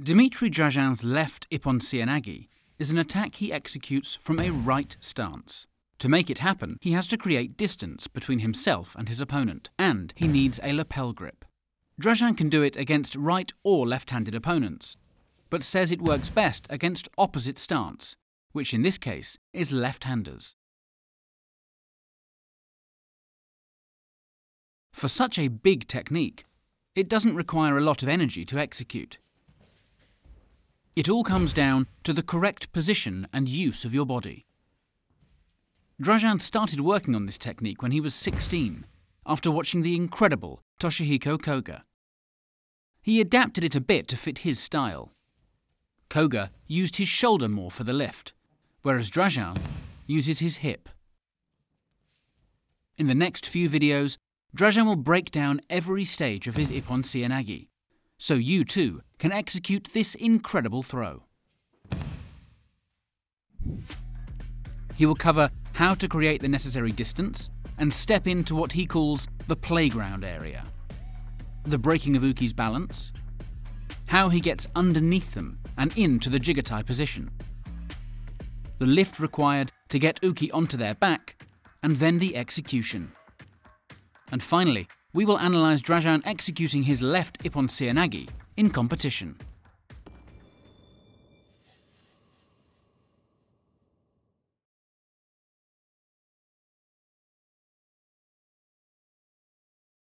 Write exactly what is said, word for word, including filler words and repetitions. Dimitri Dragin's left Ippon Seoi Nage is an attack he executes from a right stance. To make it happen, he has to create distance between himself and his opponent, and he needs a lapel grip. Dragin can do it against right or left-handed opponents, but says it works best against opposite stance, which in this case is left-handers. For such a big technique, it doesn't require a lot of energy to execute. It all comes down to the correct position and use of your body. Dragin started working on this technique when he was sixteen, after watching the incredible Toshihiko Koga. He adapted it a bit to fit his style. Koga used his shoulder more for the lift, whereas Dragin uses his hip. In the next few videos, Dragin will break down every stage of his Ippon Seoi Nage, so you too can execute this incredible throw. He will cover how to create the necessary distance and step into what he calls the playground area, the breaking of Uke's balance, how he gets underneath them and into the Jigotai position, the lift required to get Uke onto their back, and then the execution. And finally, we will analyse Dragin executing his left Ippon Seoi Nage in competition.